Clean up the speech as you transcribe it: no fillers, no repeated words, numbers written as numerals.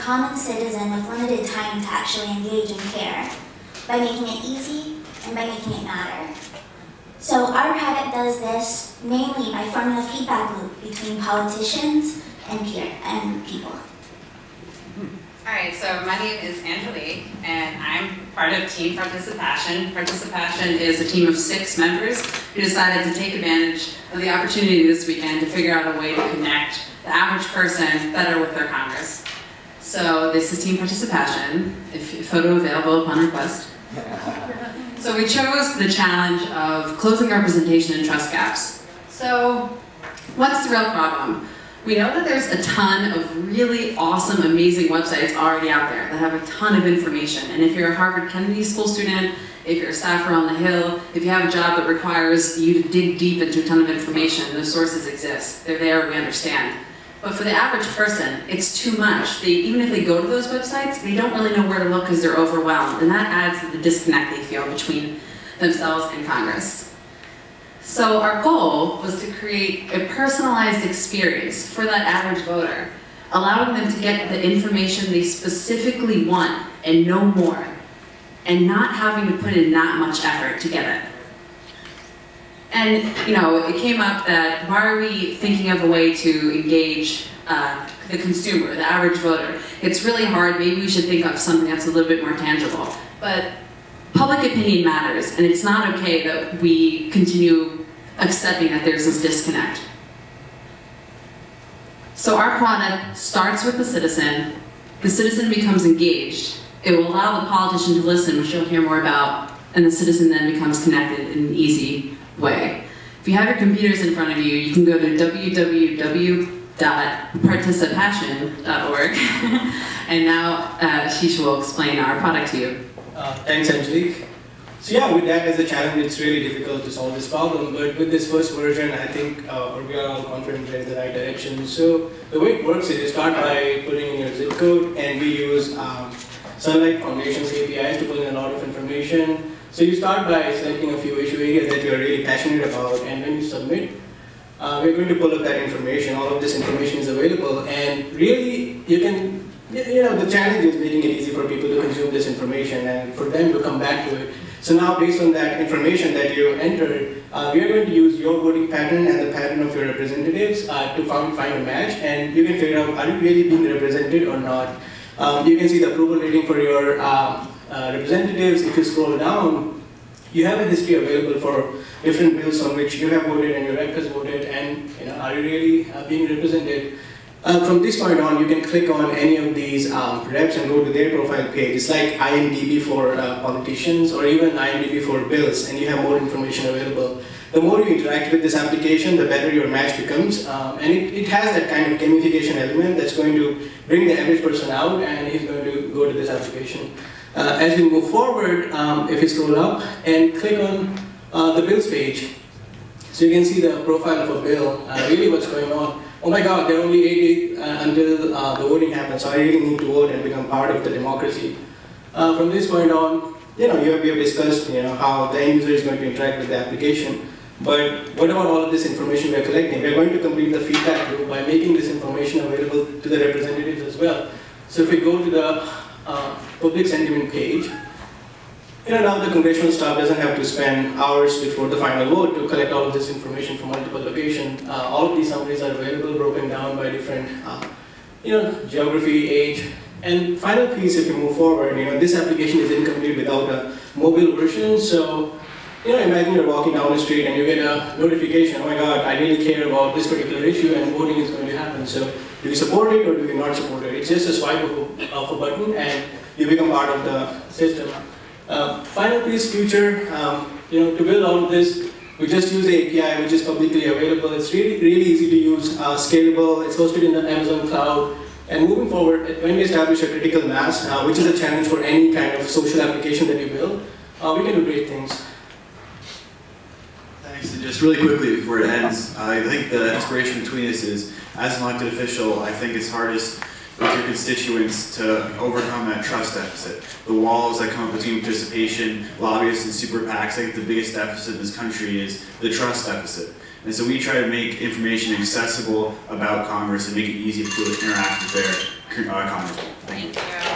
common citizen with limited time to actually engage in care by making it easy and by making it matter. So our product does this mainly by forming a feedback loop between politicians and people. All right, so my name is Angelique, and I'm part of Team ParticipACTION. ParticipACTION is a team of 6 members who decided to take advantage of the opportunity this weekend to figure out a way to connect the average person better with their Congress. So this is Team ParticipACTION, if photo available upon request. So we chose the challenge of closing representation and trust gaps. So what's the real problem? We know that there's a ton of really awesome, amazing websites already out there that have a ton of information. And if you're a Harvard Kennedy School student, if you're a staffer on the Hill, if you have a job that requires you to dig deep into a ton of information, those sources exist. They're there, we understand. But for the average person, it's too much. Even if they go to those websites, they don't really know where to look because they're overwhelmed. And that adds to the disconnect they feel between themselves and Congress. So our goal was to create a personalized experience for that average voter, allowing them to get the information they specifically want and no more, and not having to put in that much effort to get it. And you know, it came up that why are we thinking of a way to engage the consumer, the average voter? It's really hard, maybe we should think of something that's a little bit more tangible. But public opinion matters, and it's not okay that we continue accepting that there's this disconnect. So our product starts with the citizen. The citizen becomes engaged. It will allow the politician to listen, which you'll hear more about, and the citizen then becomes connected in an easy way. If you have your computers in front of you, you can go to www.participation.org, and now Shish will explain our product to you. Thanks, Angelique. So yeah, with that as a challenge, it's really difficult to solve this problem. But with this first version, I think we are all confident we're in the right direction. So the way it works is you start by putting in your zip code, and we use Sunlight Foundation's APIs to pull in a lot of information. So you start by selecting a few issue areas that you're really passionate about, and when you submit, we're going to pull up that information. All of this information is available, and really you can. You know, the challenge is making it easy for people to consume this information and for them to come back to it. So now, based on that information that you entered, we are going to use your voting pattern and the pattern of your representatives to find a match, and you can figure out, are you really being represented or not? You can see the approval rating for your representatives. If you scroll down, you have a history available for different bills on which you have voted and your rep has voted, and you know, are you really being represented? From this point on, you can click on any of these reps and go to their profile page. It's like IMDb for politicians or even IMDb for bills, and you have more information available. The more you interact with this application, the better your match becomes. And it has that kind of gamification element that's going to bring the average person out, and he's going to go to this application. As we move forward, if you scroll up and click on the bills page, so you can see the profile of a bill, really what's going on. Oh my God, there are only 8 days until the voting happens, so I really need to vote and become part of the democracy. From this point on, you know, we have discussed, you know, how the end user is going to interact with the application. But what about all of this information we're collecting? We're going to complete the feedback loop by making this information available to the representatives as well. So if we go to the public sentiment page, you know, now the congressional staff doesn't have to spend hours before the final vote to collect all of this information from multiple locations. All of these summaries are available, broken down by different, you know, geography, age. And final piece, if you move forward, you know, this application is incomplete without a mobile version. So, you know, imagine you're walking down the street and you get a notification, oh my God, I really care about this particular issue and voting is going to happen. So, do you support it or do you not support it? It's just a swipe of a button and you become part of the system. Final piece, future, you know, to build all of this, we just use the API, which is publicly available. It's really, really easy to use, scalable, it's hosted in the Amazon cloud. And moving forward, when we establish a critical mass, which is a challenge for any kind of social application that you build, we can do great things. Thanks, and just really quickly before it ends, I think the inspiration between us is, as an elected official, I think it's hardest with your constituents to overcome that trust deficit. The walls that come up between participation, lobbyists, and super PACs. I think the biggest deficit in this country is the trust deficit. And so we try to make information accessible about Congress and make it easy to interact with their icon as well. Thank you.